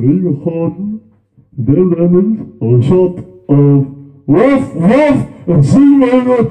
300 diamonds on shot of Woof Woof and Seawater.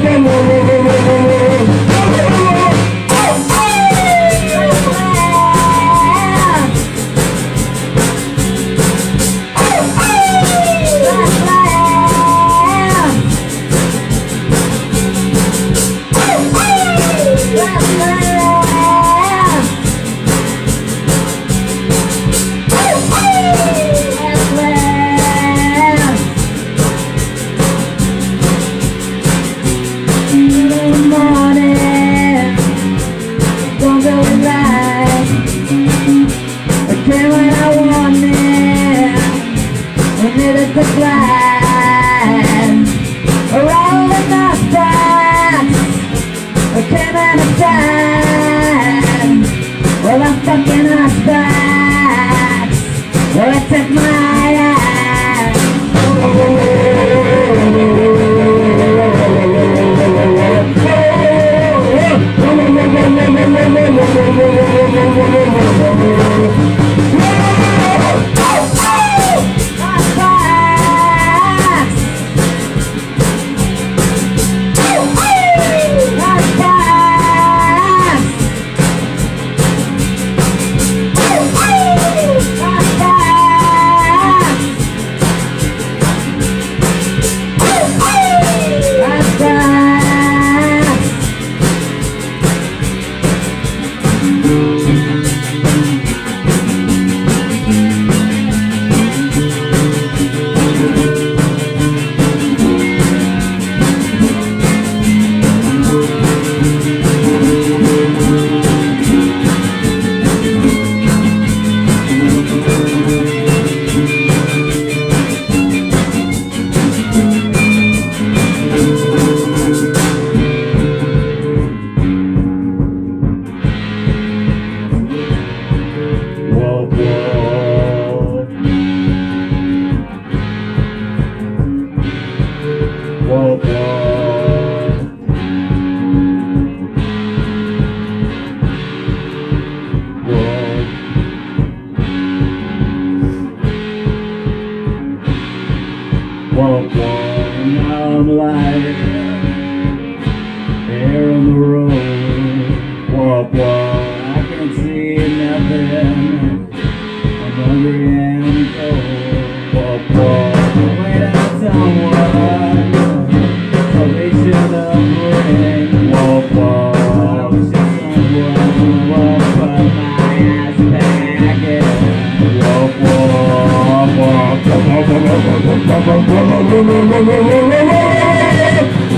Woo!